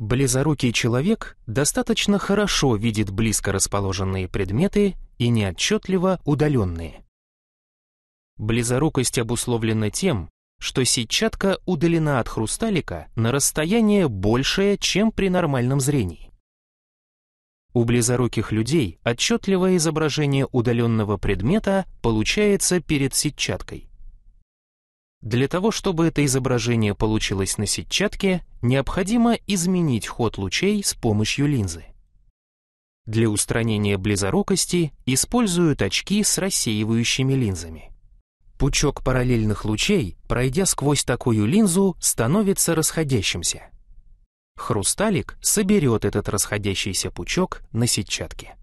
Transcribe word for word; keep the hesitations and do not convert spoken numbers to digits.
Близорукий человек достаточно хорошо видит близко расположенные предметы и неотчетливо удаленные. Близорукость обусловлена тем, что сетчатка удалена от хрусталика на расстояние большее, чем при нормальном зрении. У близоруких людей отчетливое изображение удаленного предмета получается перед сетчаткой. Для того, чтобы это изображение получилось на сетчатке, необходимо изменить ход лучей с помощью линзы. Для устранения близорукости используют очки с рассеивающими линзами. Пучок параллельных лучей, пройдя сквозь такую линзу, становится расходящимся. Хрусталик соберет этот расходящийся пучок на сетчатке.